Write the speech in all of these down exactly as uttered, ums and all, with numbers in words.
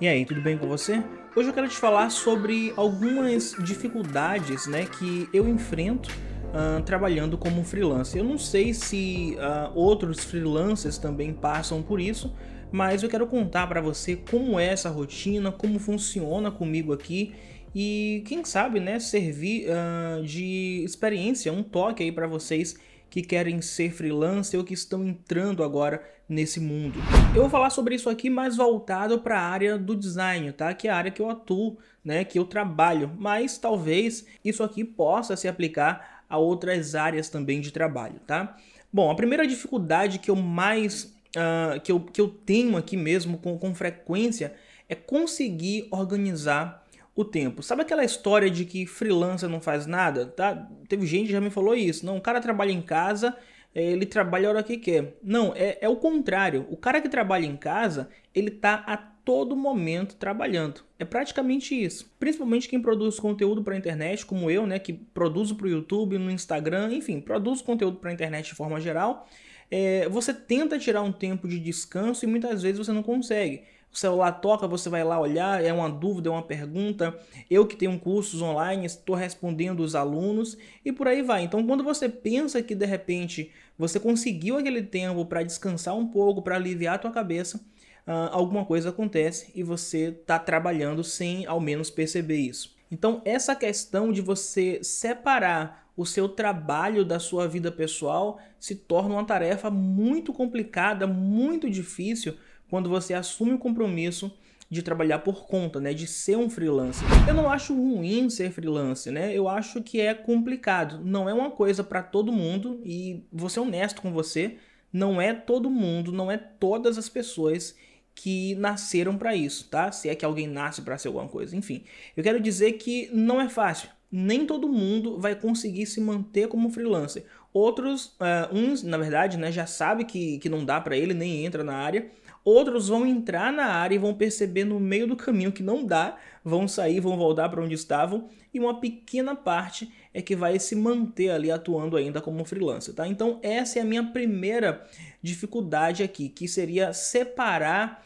E aí, tudo bem com você? Hoje eu quero te falar sobre algumas dificuldades, né, que eu enfrento uh, trabalhando como freelancer. Eu não sei se uh, outros freelancers também passam por isso, mas eu quero contar para você como é essa rotina, como funciona comigo aqui e quem sabe, né, servir uh, de experiência, um toque aí para vocês que querem ser freelancer ou que estão entrando agora nesse mundo. Eu vou falar sobre isso aqui mais voltado para a área do design, tá? Que é a área que eu atuo, né? Que eu trabalho, mas talvez isso aqui possa se aplicar a outras áreas também de trabalho, tá? Bom, a primeira dificuldade que eu mais uh, que, eu, que eu tenho aqui mesmo com, com frequência é conseguir organizar o tempo. Sabe aquela história de que freelancer não faz nada? Tá? Teve gente que já me falou isso. Não, o cara trabalha em casa, ele trabalha a hora que quer. Não, é, é o contrário. O cara que trabalha em casa, ele tá a todo momento trabalhando. É praticamente isso. Principalmente quem produz conteúdo para a internet, como eu, né, que produzo para o YouTube, no Instagram, enfim, produzo conteúdo para a internet de forma geral. É, você tenta tirar um tempo de descanso e muitas vezes você não consegue. O celular toca, você vai lá olhar, é uma dúvida, é uma pergunta. Eu que tenho cursos online, estou respondendo os alunos e por aí vai. Então, quando você pensa que, de repente, você conseguiu aquele tempo para descansar um pouco, para aliviar a tua cabeça, uh, alguma coisa acontece e você está trabalhando sem, ao menos, perceber isso. Então, essa questão de você separar o seu trabalho da sua vida pessoal se torna uma tarefa muito complicada, muito difícil, quando você assume o compromisso de trabalhar por conta, né, de ser um freelancer. Eu não acho ruim ser freelancer, né? Eu acho que é complicado. Não é uma coisa para todo mundo e vou ser honesto com você, não é todo mundo, não é todas as pessoas que nasceram para isso, tá? Se é que alguém nasce para ser alguma coisa, enfim. Eu quero dizer que não é fácil. Nem todo mundo vai conseguir se manter como freelancer. Outros, uh, uns, na verdade, né, já sabe que, que não dá para ele, nem entra na área. Outros vão entrar na área e vão perceber no meio do caminho que não dá, vão sair, vão voltar para onde estavam, e uma pequena parte é que vai se manter ali atuando ainda como freelancer, tá? Então essa é a minha primeira dificuldade aqui, que seria separar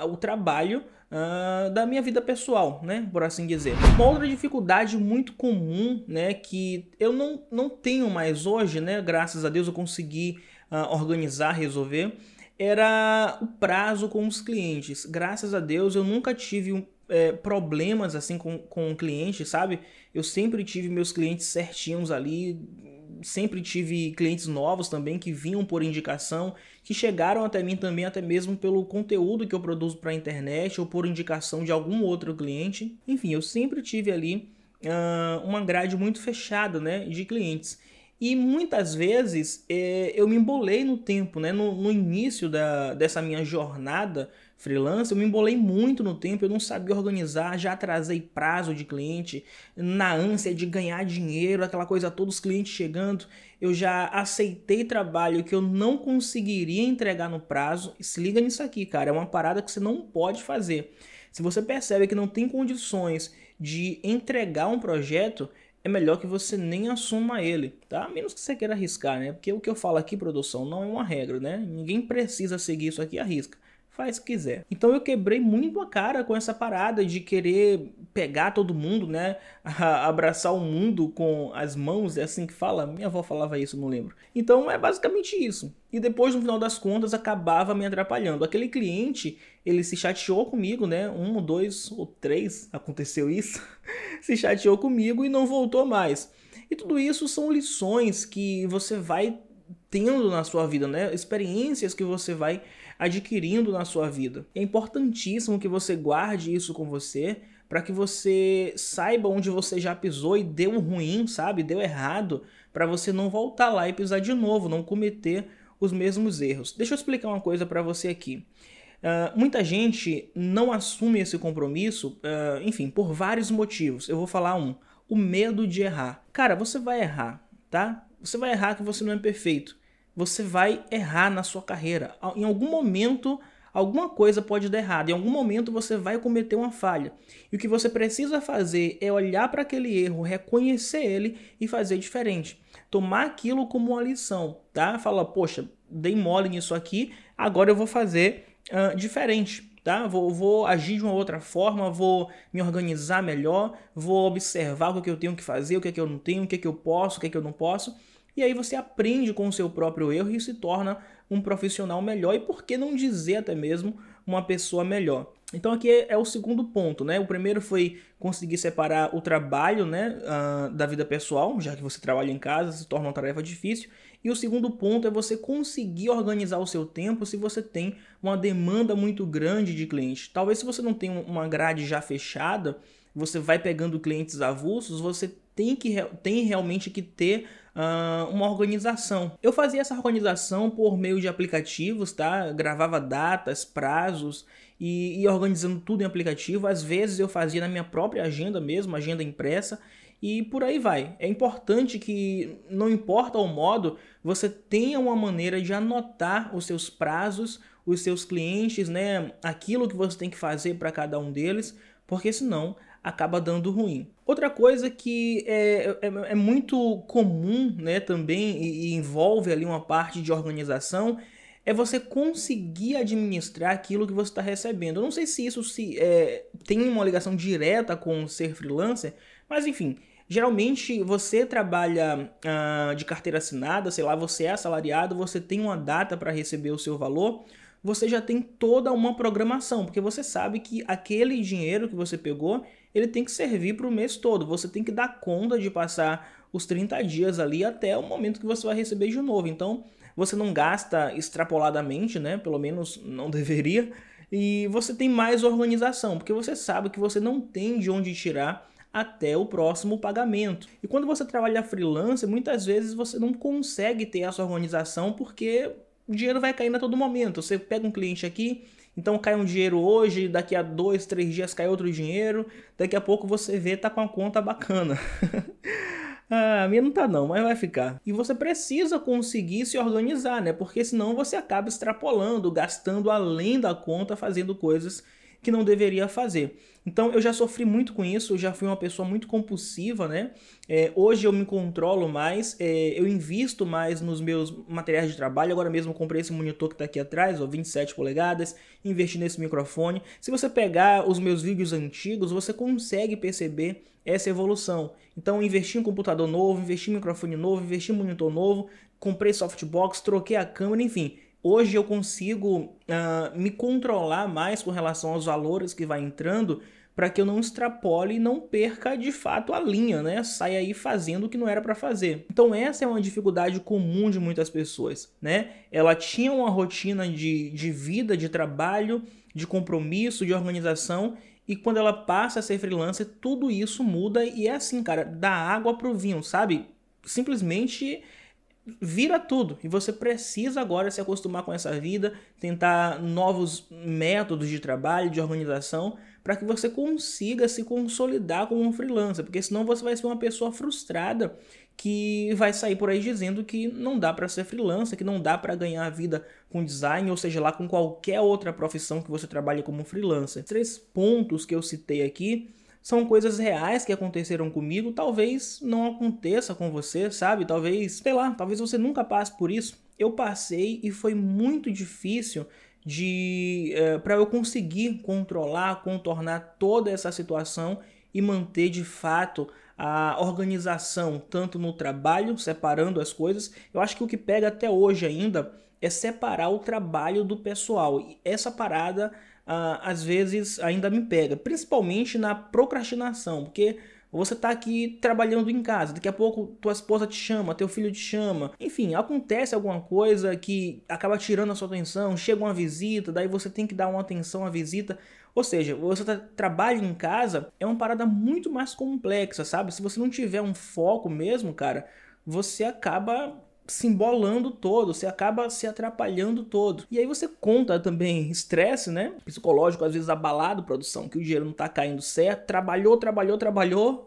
uh, o trabalho Uh, da minha vida pessoal, né, por assim dizer. Uma outra dificuldade muito comum, né, que eu não, não tenho mais hoje, né, graças a Deus eu consegui uh, organizar, resolver, era o prazo com os clientes. Graças a Deus eu nunca tive é, problemas assim com, com o cliente, sabe? Eu sempre tive meus clientes certinhos ali, sempre tive clientes novos também que vinham por indicação, que chegaram até mim também até mesmo pelo conteúdo que eu produzo para a internet ou por indicação de algum outro cliente. Enfim, eu sempre tive ali uh, uma grade muito fechada, né, de clientes. E muitas vezes eh, eu me embolei no tempo, né? No, no início da, dessa minha jornada freelance, eu me embolei muito no tempo, eu não sabia organizar, já atrasei prazo de cliente, na ânsia de ganhar dinheiro, aquela coisa toda, os clientes chegando, eu já aceitei trabalho que eu não conseguiria entregar no prazo. E se liga nisso aqui, cara, é uma parada que você não pode fazer. Se você percebe que não tem condições de entregar um projeto, é melhor que você nem assuma ele, tá? A menos que você queira arriscar, né? Porque o que eu falo aqui, produção, não é uma regra, né? Ninguém precisa seguir isso aqui, arrisca. Faz o que quiser. Então eu quebrei muito a cara com essa parada de querer pegar todo mundo, né? Abraçar o mundo com as mãos, é assim que fala? Minha avó falava isso, não lembro. Então é basicamente isso. E depois, no final das contas, acabava me atrapalhando. Aquele cliente, ele se chateou comigo, né? Um, dois ou três, aconteceu isso. Se chateou comigo e não voltou mais. E tudo isso são lições que você vai tendo na sua vida, né? Experiências que você vai adquirindo na sua vida. É importantíssimo que você guarde isso com você para que você saiba onde você já pisou e deu ruim, sabe? Deu errado, para você não voltar lá e pisar de novo, não cometer os mesmos erros. Deixa eu explicar uma coisa para você aqui. Uh, muita gente não assume esse compromisso, uh, enfim, por vários motivos. Eu vou falar um. O medo de errar. Cara, você vai errar, tá? Você vai errar que você não é perfeito. Você vai errar na sua carreira. Em algum momento, alguma coisa pode dar errado. Em algum momento, você vai cometer uma falha. E o que você precisa fazer é olhar para aquele erro, reconhecer ele e fazer diferente. Tomar aquilo como uma lição, tá? Fala, poxa, dei mole nisso aqui, agora eu vou fazer uh, diferente. tá? Vou, vou agir de uma outra forma, vou me organizar melhor, vou observar o que eu tenho que fazer, o que é que eu não tenho, o que é que eu posso, o que é que eu não posso. E aí você aprende com o seu próprio erro e se torna um profissional melhor e, por que não dizer, até mesmo uma pessoa melhor. Então aqui é o segundo ponto, né? O primeiro foi conseguir separar o trabalho, né, uh, da vida pessoal, já que você trabalha em casa, se torna uma tarefa difícil. E o segundo ponto é você conseguir organizar o seu tempo se você tem uma demanda muito grande de clientes. Talvez se você não tem uma grade já fechada, você vai pegando clientes avulsos, você tem, que, tem realmente que ter uh, uma organização. Eu fazia essa organização por meio de aplicativos, tá? Gravava datas, prazos e, e organizando tudo em aplicativo. Às vezes eu fazia na minha própria agenda mesmo, agenda impressa, e por aí vai. É importante que, não importa o modo, você tenha uma maneira de anotar os seus prazos, os seus clientes, né? Aquilo que você tem que fazer para cada um deles, porque senão acaba dando ruim. Outra coisa que é, é, é muito comum, né, também, e, e envolve ali uma parte de organização, é você conseguir administrar aquilo que você está recebendo. Eu não sei se isso se, é, tem uma ligação direta com ser freelancer, mas enfim, geralmente você trabalha ah, de carteira assinada, sei lá, você é assalariado, você tem uma data para receber o seu valor, você já tem toda uma programação, porque você sabe que aquele dinheiro que você pegou, ele tem que servir para o mês todo. Você tem que dar conta de passar os trinta dias ali até o momento que você vai receber de novo. Então, você não gasta extrapoladamente, né? Pelo menos não deveria. E você tem mais organização, porque você sabe que você não tem de onde tirar até o próximo pagamento. E quando você trabalha freelance, muitas vezes você não consegue ter essa organização, porque o dinheiro vai caindo a todo momento. Você pega um cliente aqui, então cai um dinheiro hoje, daqui a dois, três dias cai outro dinheiro, daqui a pouco você vê, tá com uma conta bacana. Ah, a minha não tá não, mas vai ficar. E você precisa conseguir se organizar, né? Porque senão você acaba extrapolando, gastando além da conta, fazendo coisas que não deveria fazer. Então eu já sofri muito com isso, eu já fui uma pessoa muito compulsiva, né? É, hoje eu me controlo mais, é, eu invisto mais nos meus materiais de trabalho. Agora mesmo eu comprei esse monitor que está aqui atrás, ó, vinte e sete polegadas, investi nesse microfone. Se você pegar os meus vídeos antigos, você consegue perceber essa evolução. Então investi em computador novo, investi em microfone novo, investi em monitor novo, comprei softbox, troquei a câmera, enfim. Hoje eu consigo uh, me controlar mais com relação aos valores que vai entrando, para que eu não extrapole e não perca de fato a linha, né? Sai aí fazendo o que não era para fazer. Então essa é uma dificuldade comum de muitas pessoas, né? Ela tinha uma rotina de, de vida, de trabalho, de compromisso, de organização, e quando ela passa a ser freelancer, tudo isso muda, e é assim, cara, da água pro vinho, sabe? Simplesmente vira tudo, e você precisa agora se acostumar com essa vida, tentar novos métodos de trabalho, de organização, para que você consiga se consolidar como um freelancer, porque senão você vai ser uma pessoa frustrada que vai sair por aí dizendo que não dá para ser freelancer, que não dá para ganhar a vida com design, ou seja lá, com qualquer outra profissão que você trabalhe como freelancer. Três pontos que eu citei aqui são coisas reais que aconteceram comigo, talvez não aconteça com você, sabe? Talvez, sei lá, talvez você nunca passe por isso. Eu passei e foi muito difícil de é, para eu conseguir controlar, contornar toda essa situação e manter de fato a organização, tanto no trabalho, separando as coisas. Eu acho que o que pega até hoje ainda é separar o trabalho do pessoal. E essa parada Uh, às vezes ainda me pega, principalmente na procrastinação, porque você tá aqui trabalhando em casa, daqui a pouco tua esposa te chama, teu filho te chama, enfim, acontece alguma coisa que acaba tirando a sua atenção, chega uma visita, daí você tem que dar uma atenção à visita, ou seja, você tá, trabalha em casa, é uma parada muito mais complexa, sabe? Se você não tiver um foco mesmo, cara, você acaba se embolando todo, você acaba se atrapalhando todo. E aí você conta também estresse, né? Psicológico, às vezes abalado, produção, que o dinheiro não tá caindo certo, trabalhou, trabalhou, trabalhou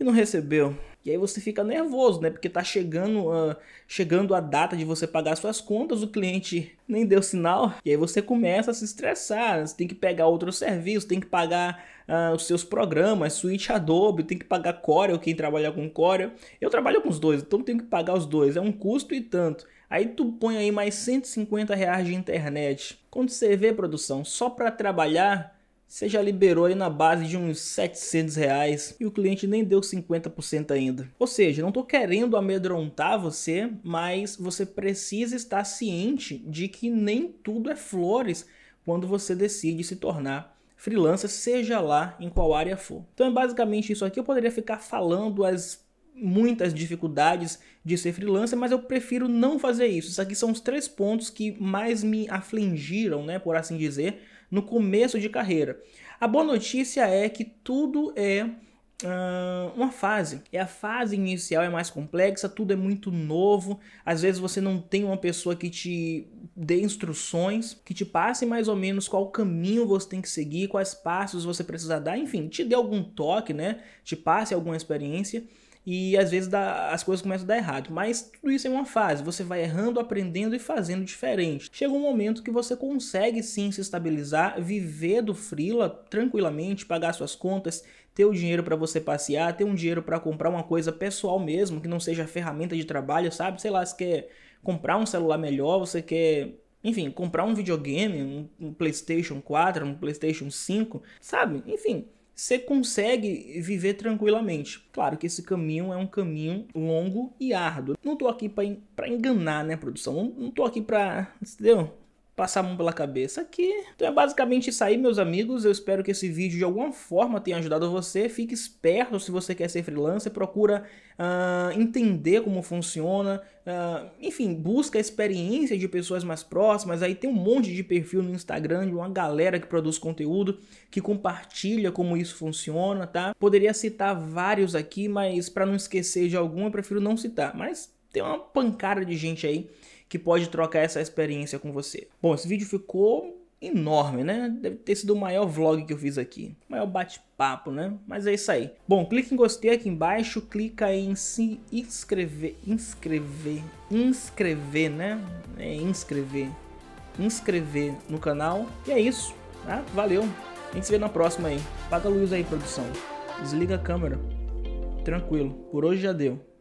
e não recebeu. E aí você fica nervoso, né? Porque tá chegando, uh, chegando a data de você pagar suas contas, o cliente nem deu sinal, e aí você começa a se estressar, né? Você tem que pegar outro serviço, tem que pagar uh, os seus programas, Suite Adobe, tem que pagar Corel, quem trabalha com Corel. Eu trabalho com os dois, então tenho que pagar os dois, é um custo e tanto. Aí tu põe aí mais cento e cinquenta reais de internet. Quando você vê, produção, só para trabalhar, você já liberou aí na base de uns setecentos reais e o cliente nem deu cinquenta por cento ainda. Ou seja, não estou querendo amedrontar você, mas você precisa estar ciente de que nem tudo é flores quando você decide se tornar freelancer, seja lá em qual área for. Então é basicamente isso aqui. Eu poderia ficar falando as muitas dificuldades de ser freelancer, mas eu prefiro não fazer isso. Isso aqui são os três pontos que mais me afligiram, né, por assim dizer, no começo de carreira. A boa notícia é que tudo é uh, uma fase. É a fase inicial é mais complexa, tudo é muito novo. Às vezes você não tem uma pessoa que te dê instruções, que te passe mais ou menos qual caminho você tem que seguir, quais passos você precisa dar, enfim, te dê algum toque, né? Te passe alguma experiência. E às vezes dá, as coisas começam a dar errado. Mas tudo isso é uma fase. Você vai errando, aprendendo e fazendo diferente. Chega um momento que você consegue sim se estabilizar, viver do freela tranquilamente, pagar suas contas, ter o dinheiro para você passear, ter um dinheiro para comprar uma coisa pessoal mesmo, que não seja ferramenta de trabalho, sabe? Sei lá, você quer comprar um celular melhor, você quer... Enfim, comprar um videogame, um, um PlayStation quatro, um PlayStation cinco, sabe? Enfim... Você consegue viver tranquilamente. Claro que esse caminho é um caminho longo e árduo. Não tô aqui para enganar, né, produção? Não tô aqui para, entendeu? Passar a mão pela cabeça aqui. Então é basicamente isso aí, meus amigos. Eu espero que esse vídeo de alguma forma tenha ajudado você. Fique esperto se você quer ser freelancer. Procura uh, entender como funciona. Uh, enfim, busca a experiência de pessoas mais próximas. Aí tem um monte de perfil no Instagram de uma galera que produz conteúdo, que compartilha como isso funciona, tá? Poderia citar vários aqui, mas para não esquecer de algum, eu prefiro não citar. Mas tem uma pancada de gente aí que pode trocar essa experiência com você. Bom, esse vídeo ficou enorme, né? Deve ter sido o maior vlog que eu fiz aqui. O maior bate-papo, né? Mas é isso aí. Bom, clica em gostei aqui embaixo. Clica em se inscrever. Inscrever. Inscrever, né? É inscrever. Inscrever no canal. E é isso, tá? Valeu. A gente se vê na próxima aí. Apaga a luz aí, produção. Desliga a câmera. Tranquilo. Por hoje já deu.